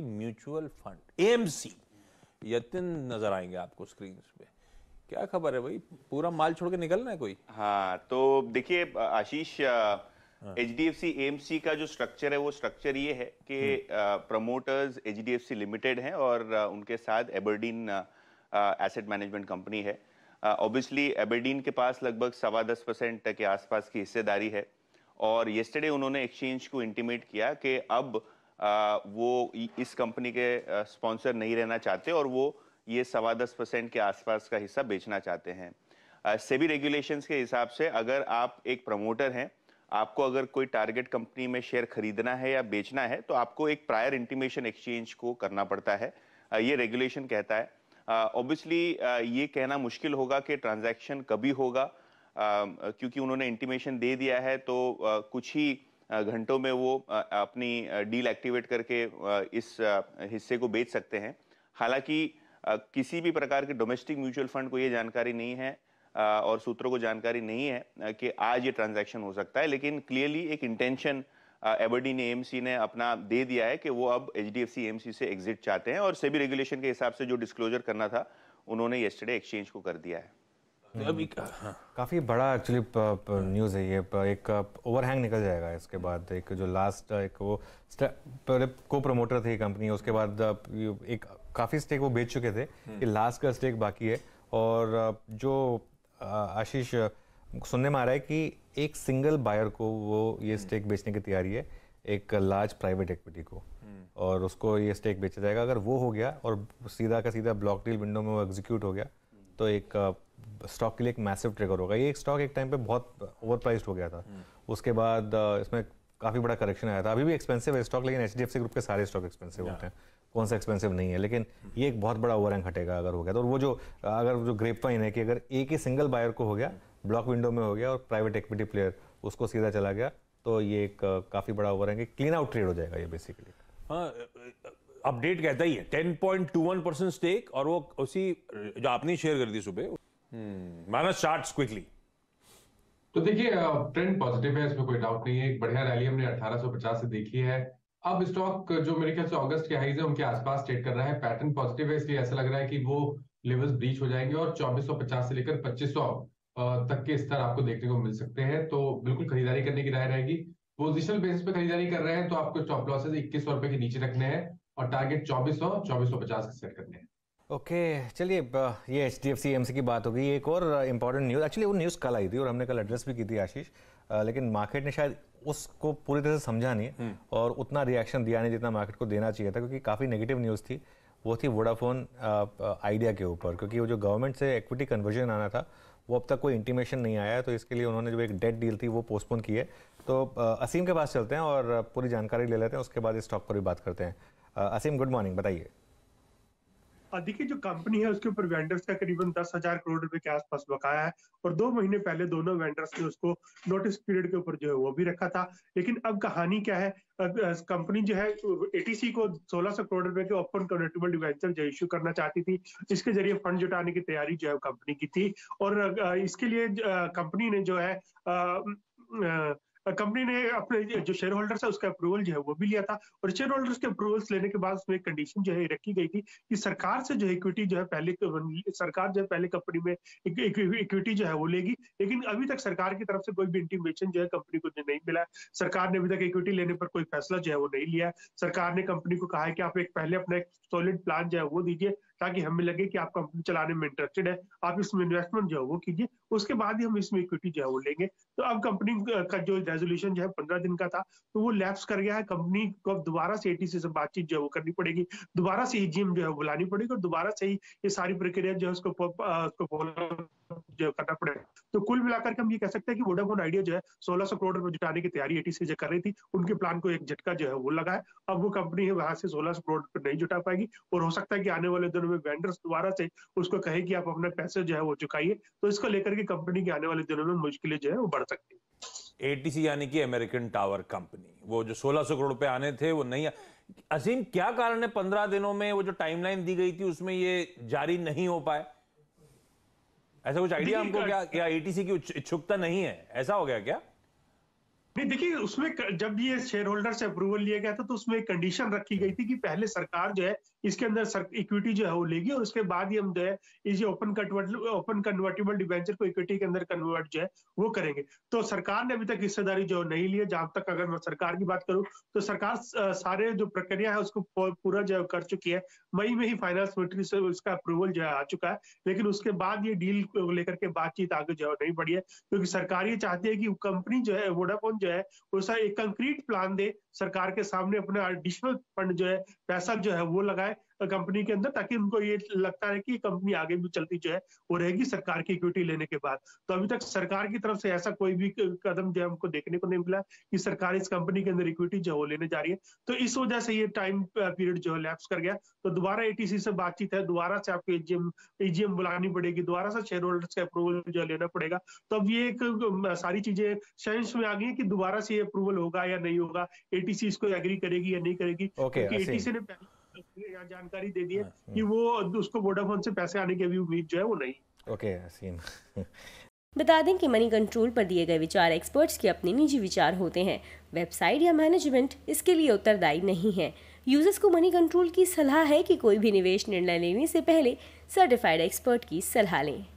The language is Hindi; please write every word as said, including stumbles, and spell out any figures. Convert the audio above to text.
म्यूचुअल फंड एएमसी यतिन नजर आएंगे आपको स्क्रीन पे। क्या खबर है भाई, पूरा माल छोड़ के निकलना है कोई? हाँ, तो देखिए आशीष, एचडीएफसी एएमसी का जो स्ट्रक्चर है वो स्ट्रक्चर ये है कि प्रमोटर्स एचडीएफसी लिमिटेड हैं और उनके साथ एबरडीन एसेट मैनेजमेंट कंपनी है। ऑब्वियसली एबरडीन के पास लगभग सवा दस परसेंट के आसपास की हिस्सेदारी है और येस्टरडे उन्होंने एक्सचेंज को इंटीमेट किया कि अब आ, वो इस कंपनी के स्पॉन्सर नहीं रहना चाहते और वो ये सवा दस परसेंट के आसपास का हिस्सा बेचना चाहते हैं। सेबी रेगुलेशंस के हिसाब से अगर आप एक प्रमोटर हैं, आपको अगर कोई टारगेट कंपनी में शेयर खरीदना है या बेचना है तो आपको एक प्रायर इंटीमेशन एक्सचेंज को करना पड़ता है, आ, ये रेगुलेशन कहता है। ऑब्वियसली ये कहना मुश्किल होगा कि ट्रांजैक्शन कभी होगा, आ, क्योंकि उन्होंने इंटीमेशन दे दिया है तो आ, कुछ ही घंटों में वो अपनी डील एक्टिवेट करके इस हिस्से को बेच सकते हैं। हालांकि किसी भी प्रकार के डोमेस्टिक म्यूचुअल फंड को ये जानकारी नहीं है और सूत्रों को जानकारी नहीं है कि आज ये ट्रांजैक्शन हो सकता है, लेकिन क्लियरली एक इंटेंशन एबरडीन एएमसी ने अपना दे दिया है कि वो अब एचडीएफसी एएमसी से एग्जिट चाहते हैं और सेबी रेगुलेशन के हिसाब से जो डिस्क्लोजर करना था उन्होंने येस्टरडे एक्सचेंज को कर दिया है। अभी काफ़ी बड़ा एक्चुअली न्यूज़ है ये, एक ओवरहैंग निकल जाएगा इसके बाद। एक जो लास्ट एक वो को प्रमोटर थे कंपनी, उसके बाद एक काफ़ी स्टेक वो बेच चुके थे कि लास्ट का स्टेक बाकी है। और जो आशीष सुनने में आ रहा है कि एक सिंगल बायर को वो ये स्टेक बेचने की तैयारी है, एक लार्ज प्राइवेट इक्विटी को, और उसको ये स्टेक बेचा जाएगा। अगर वो हो गया और सीधा का सीधा ब्लॉक डील विंडो में वो एग्जीक्यूट हो गया तो एक स्टॉक के लिए एक मैसिव ट्रिगर होगा। ये एक स्टॉक एक टाइम पे बहुत ओवरप्राइस्ड हो गया था, उसके बाद इसमें काफ़ी बड़ा करेक्शन आया था। अभी भी एक्सपेंसिव है स्टॉक, लेकिन एचडीएफसी ग्रुप के सारे स्टॉक एक्सपेंसिव होते हैं, कौन सा एक्सपेंसिव नहीं है, लेकिन ये एक बहुत बड़ा ओवरहैंग हटेगा अगर हो गया तो। और वो जो अगर जो ग्रेपवाइन है कि अगर एक ही सिंगल बायर को हो गया, ब्लॉक विंडो में हो गया और प्राइवेट इक्विटी प्लेयर उसको सीधा चला गया, तो ये एक काफ़ी बड़ा ओवरहैंग क्लीन आउट ट्रेड हो जाएगा ये बेसिकली। हाँ, अपडेट कहता ही है ten point two one percent stake और वो उसी जो आपने शेयर कर दी सुबह माइनस चार्ट्स क्विकली। तो देखिए ट्रेंड पॉजिटिव है, इसमें कोई डाउट नहीं है। एक बढ़िया रैली हमने अठारह सौ पचास से देखी है। अब स्टॉक जो मेरे ख्याल से अगस्त के हाईज है उनके आसपास ट्रेड कर रहा है, पैटर्न पॉजिटिव है, इसलिए ऐसा लग रहा है कि वो लेवल्स ब्रीच हो जाएंगे और चौबीस सौ पचास से लेकर पच्चीस सौ तक के स्तर आपको देखने को मिल सकते हैं। तो बिल्कुल खरीदारी करने की राय रहेगी। पोजिशनल बेसिस पे खरीदारी कर रहे हैं तो आपको स्टॉप लॉसेज इक्कीस सौ रुपए के नीचे रखने हैं और टारगेट चौबीस सौ चौबीस सौ पचास के सेट करने हैं। ओके okay, चलिए ये एचडीएफसी एएमसी की बात हो गई। एक और इम्पॉर्टेंट न्यूज़, एक्चुअली वो न्यूज़ कल आई थी और हमने कल एड्रेस भी की थी आशीष, लेकिन मार्केट ने शायद उसको पूरी तरह से समझा नहीं है और उतना रिएक्शन दिया नहीं जितना मार्केट को देना चाहिए था, क्योंकि काफ़ी नेगेटिव न्यूज़ थी। वो थी वोडाफोन आइडिया के ऊपर, क्योंकि वो जो गवर्नमेंट से एक्विटी कन्वर्जन आना था वो अब तक कोई इंटीमेशन नहीं आया है, तो इसके लिए उन्होंने जो एक डेट डील थी वो पोस्टपोन की है। तो असीम के पास चलते हैं और पूरी जानकारी ले लेते हैं, उसके बाद इस स्टॉक पर भी बात करते हैं। असीम, गुड मॉर्निंग, बताइए। देखिए जो कंपनी है उसके ऊपर वेंडर्स का करीबन दस हजार करोड़ रुपए के आसपास बकाया है और दो महीने पहले दोनों वेंडर्स ने उसको नोटिस पीरियड के ऊपर जो है वो भी रखा था। लेकिन अब कहानी क्या है, कंपनी जो है एटीसी को सोलह सौ करोड़ रुपए के ओपन कन्वर्टेबल डिवेंचर जो इश्यू करना चाहती थी, इसके जरिए फंड जुटाने की तैयारी जो है कंपनी की थी और इसके लिए कंपनी ने जो है आ, आ, कंपनी ने अपने जो शेयर होल्डर्स है उसका अप्रूवल जो है वो भी लिया था और शेयर होल्डर्स के अप्रूवल्स लेने के बाद उसमें कंडीशन जो है रखी गई थी कि सरकार से जो इक्विटी जो है पहले सरकार जो है पहले कंपनी में इक्विटी जो है वो लेगी, लेकिन अभी तक सरकार की तरफ से कोई भी इंटीमेशन जो है कंपनी को नहीं मिला है। सरकार ने अभी तक इक्विटी लेने पर कोई फैसला जो है वो नहीं लिया है। सरकार ने कंपनी को कहा है कि आप एक पहले अपना एक सॉलिड प्लान जो है वो दीजिए ताकि हमें लगे कि आप कंपनी चलाने में इंटरेस्टेड है, आप इसमें इन्वेस्टमेंट जो है वो कीजिए, उसके बाद ही हम इसमें इक्विटी जो है वो लेंगे। तो अब कंपनी का जो रेजोल्यूशन जो है पंद्रह दिन का था तो वो लैप्स कर गया है। कंपनी को अब दोबारा से एटीसी से बातचीत जो है वो करनी पड़ेगी, दोबारा से एजीएम जो है बुलानी पड़ेगी और दोबारा से ही ये सारी प्रक्रिया जो है उसको जो करना पड़ेगा। तो कुल मिलाकर हम ये कह सकते हैं कि वोडाफोन आइडिया जो है सोलह सौ करोड़ रुपए जुटाने की तैयारी एटीसी से कर रही थी, उनके प्लान को एक झटका जो है वो लगा है। अब वो कंपनी है वहां से सोलह सौ करोड़ रुपए नहीं जुटा पाएगी और हो सकता है कि आने वाले दिनों में वेंडर्स दोबारा से उसको कहे कि आप अपने पैसे जो है वो चुकाइए, तो इसको लेकर के कंपनी के आने वाले दिनों में मुश्किलें जो है वो बढ़ सकती है। एटीसी यानी कि अमेरिकन टावर कंपनी, वो जो सोलह सौ करोड़ रुपए आने थे वो नहीं। असीम, क्या कारण है पंद्रह दिनों में वो जो टाइमलाइन दी गई थी उसमें ये जारी नहीं हो पाए? ऐसा कुछ आइडिया हमको, क्या क्या एटीसी की इच्छुकता नहीं है, ऐसा हो गया क्या? नहीं, देखिए उसमें जब ये शेयर होल्डर से अप्रूवल लिया गया था तो उसमें एक कंडीशन रखी गई थी कि पहले सरकार जो है इसके अंदर इक्विटी जो है वो लेगी और उसके बाद ही हम जो है इस open convertible open convertible debenture को इक्विटी के अंदर कन्वर्ट जो है वो करेंगे। तो सरकार ने अभी तक हिस्सेदारी जो नहीं ली है। जहां तक अगर मैं सरकार की बात करूँ तो सरकार सारे जो प्रक्रिया है उसको पूरा जो कर चुकी है। मई में ही फाइनेंस मिनिस्ट्री से उसका अप्रूवल जो है आ चुका है, लेकिन उसके बाद ये डील लेकर के बातचीत आगे जो है नहीं बढ़ी है, क्योंकि सरकार ये चाहती है कि कंपनी जो है वोडाफोन जो है उसका एक कंक्रीट प्लान दे सरकार के सामने, अपना एडिशनल फंड जो है पैसा जो है वो लगाए कंपनी के अंदर, ताकि उनको ये लगता है कि कंपनी आगे भी चलती जो है वो रहेगी सरकार की इक्विटी लेने के बाद। तो अभी तक सरकार की तरफ से ऐसा कोई भी कदम जो है हमको देखने को नहीं मिला कि सरकार इस कंपनी के अंदर इक्विटी जो है लेने जा रही है। तो इस वजह से ये टाइम पीरियड जो है लैप्स कर गया। तो दोबारा एटीसी से बातचीत है, दोबारा से आपको एजीएम एजीएम बुलानी पड़ेगी, दोबारा से शेयर होल्डर्स का अप्रूवल जो है लेना पड़ेगा। तो अब ये एक सारी चीजें साइंस में आ गई है कि दोबारा से ये अप्रूवल होगा या नहीं होगा, एटीसी इसको एग्री करेगी या नहीं करेगी। एटीसी ने जानकारी दे दी है कि वो उसको वोडाफोन से पैसे आने की भी उम्मीद जो है वो नहीं। ओके असीम, बता दें कि मनी कंट्रोल पर दिए गए विचार एक्सपर्ट्स के अपने निजी विचार होते हैं। वेबसाइट या मैनेजमेंट इसके लिए उत्तरदायी नहीं है। यूजर्स को मनी कंट्रोल की सलाह है कि कोई भी निवेश निर्णय लेने से पहले सर्टिफाइड एक्सपर्ट की सलाह लें।